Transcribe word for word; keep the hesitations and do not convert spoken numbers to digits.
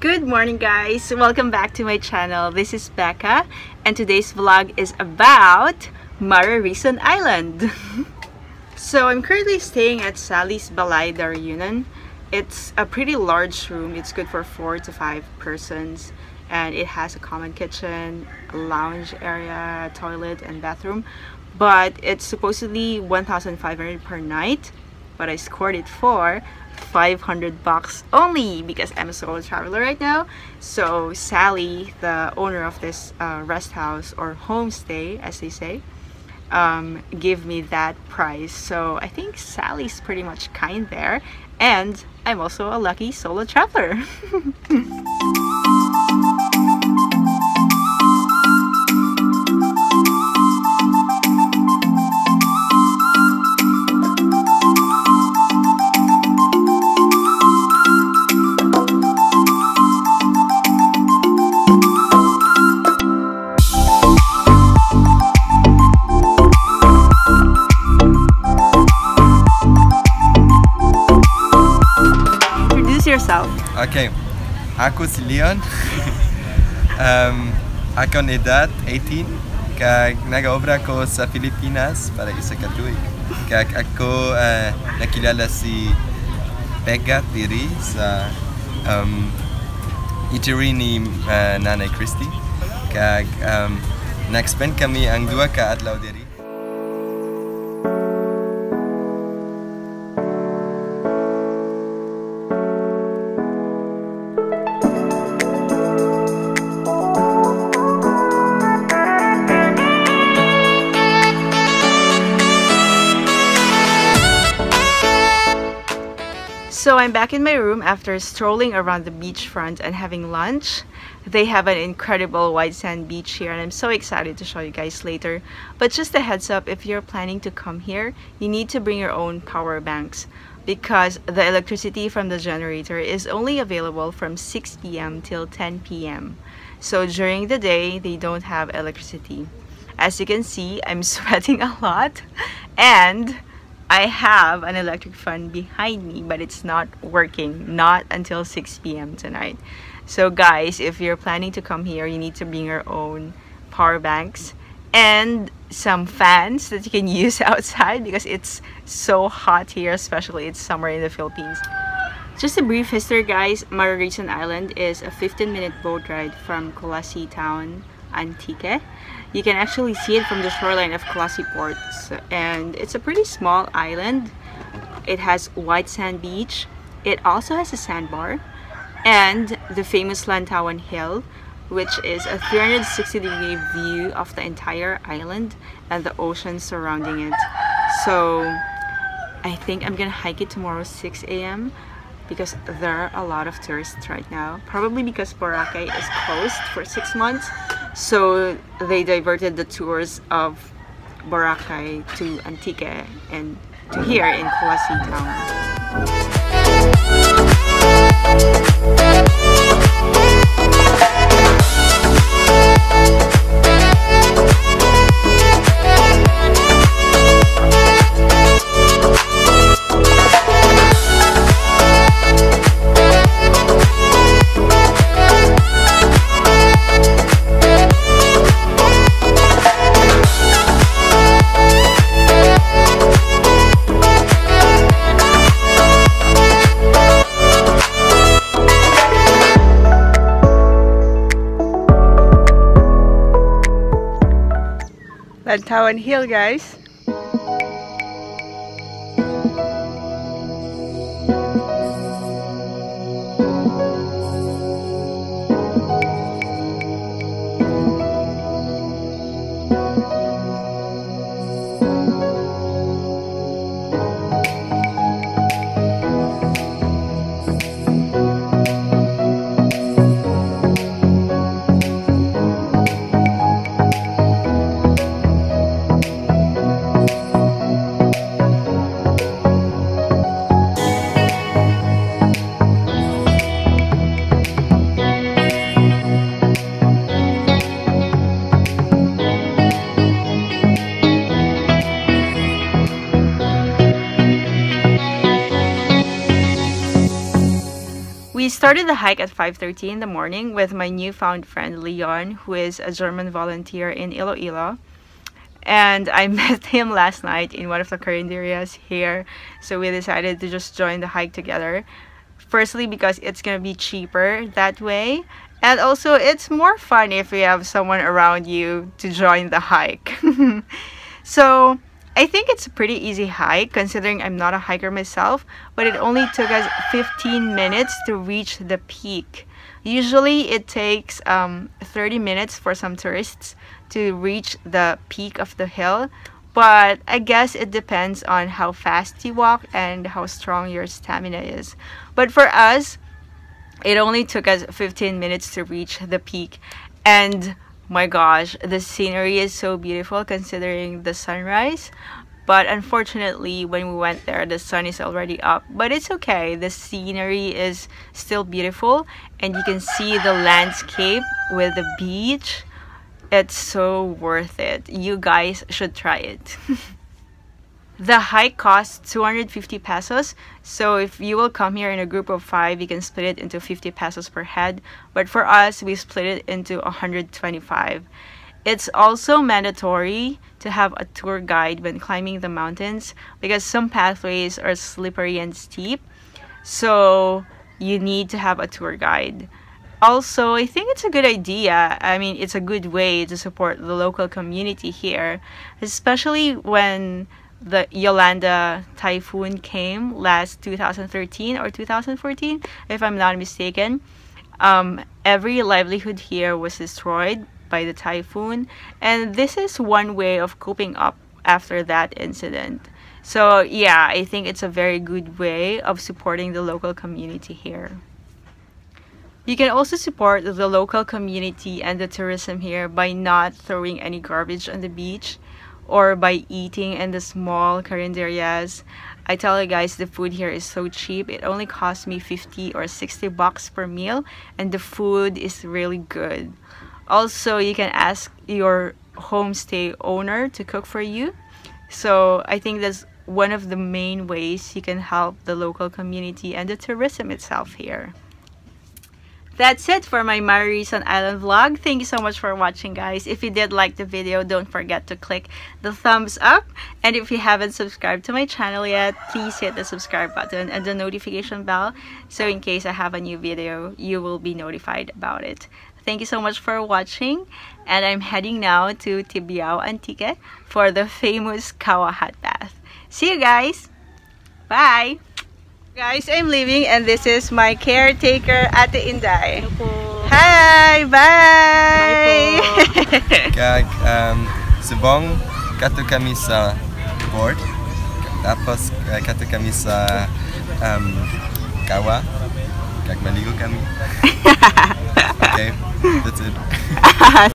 Good morning guys! Welcome back to my channel. This is Becca and today's vlog is about Mararison Island. So I'm currently staying at Sally's Balai Darunan. It's a pretty large room. It's good for four to five persons and it has a common kitchen, a lounge area, toilet and bathroom. But it's supposedly one thousand five hundred per night, but I scored it for five hundred bucks only because I'm a solo traveler right now. So Sally, the owner of this uh, rest house or homestay as they say, um, gave me that price. So I think Sally's pretty much kind there, and I'm also a lucky solo traveler. Okay, ako si Leon, um, ako na edad eighteen, kag nag-obra ko sa Pilipinas para isa Catuy. Kag ako uh, nakilala si Pega Tiri sa um, itiri ni uh, Nanay Christy. Kag um, nag-spend kami ang dua ka adlaw diri. So I'm back in my room after strolling around the beachfront and having lunch. They have an incredible white sand beach here and I'm so excited to show you guys later. But just a heads up, if you're planning to come here, you need to bring your own power banks because the electricity from the generator is only available from six p m till ten p m So during the day, they don't have electricity. As you can see, I'm sweating a lot and I have an electric fan behind me, but it's not working, not until six p m tonight. So guys, if you're planning to come here, you need to bring your own power banks and some fans that you can use outside because it's so hot here, especially it's summer in the Philippines. Just a brief history guys, Mararison Island is a fifteen minute boat ride from Culasi town, Antique. You can actually see it from the shoreline of Culasi Port, and it's a pretty small island. It has white sand beach. It also has a sandbar and the famous Lantawan Hill, which is a three hundred sixty degree view of the entire island and the ocean surrounding it. So I think I'm gonna hike it tomorrow six a m because there are a lot of tourists right now, probably because Boracay is closed for six months, so they diverted the tours of Boracay to Antique and to here in Culasi town. Lantawan Hill, guys. started the hike at five thirty in the morning with my newfound friend Leon, who is a German volunteer in Iloilo. And I met him last night in one of the current areas here, so we decided to just join the hike together. Firstly, because it's gonna be cheaper that way, and also it's more fun if you have someone around you to join the hike. So I think it's a pretty easy hike considering I'm not a hiker myself, but it only took us fifteen minutes to reach the peak. Usually it takes um, thirty minutes for some tourists to reach the peak of the hill, but I guess it depends on how fast you walk and how strong your stamina is. But for us, it only took us fifteen minutes to reach the peak, and my gosh, the scenery is so beautiful considering the sunrise. But unfortunately, when we went there, the sun is already up, but it's okay. The scenery is still beautiful, and you can see the landscape with the beach. It's so worth it. You guys should try it. The hike costs two hundred fifty pesos, so if you will come here in a group of five, you can split it into fifty pesos per head, but for us, we split it into one hundred twenty-five. It's also mandatory to have a tour guide when climbing the mountains because some pathways are slippery and steep, so you need to have a tour guide. Also, I think it's a good idea. I mean, it's a good way to support the local community here, especially when the Yolanda typhoon came last two thousand thirteen or two thousand fourteen, if I'm not mistaken. Um, every livelihood here was destroyed by the typhoon, and this is one way of coping up after that incident. So yeah, I think it's a very good way of supporting the local community here. You can also support the local community and the tourism here by not throwing any garbage on the beach, or by eating in the small current areas. I tell you guys, the food here is so cheap. It only cost me fifty or sixty bucks per meal, and the food is really good. Also, you can ask your homestay owner to cook for you. So I think that's one of the main ways you can help the local community and the tourism itself here. That's it for my Mararison Island vlog. Thank you so much for watching, guys. If you did like the video, don't forget to click the thumbs up. And if you haven't subscribed to my channel yet, please hit the subscribe button and the notification bell, so in case I have a new video, you will be notified about it. Thank you so much for watching, and I'm heading now to Tibiao, Antique for the famous Kawa hot bath. See you guys! Bye! Guys, I'm leaving, and this is my caretaker, Ate Inday. Hello po. Hi! Bye! Bye po. Kag, um, subong, kato kami sa board, tapos kato kami sa um, kawa, kag maligo kami. Okay, that's it.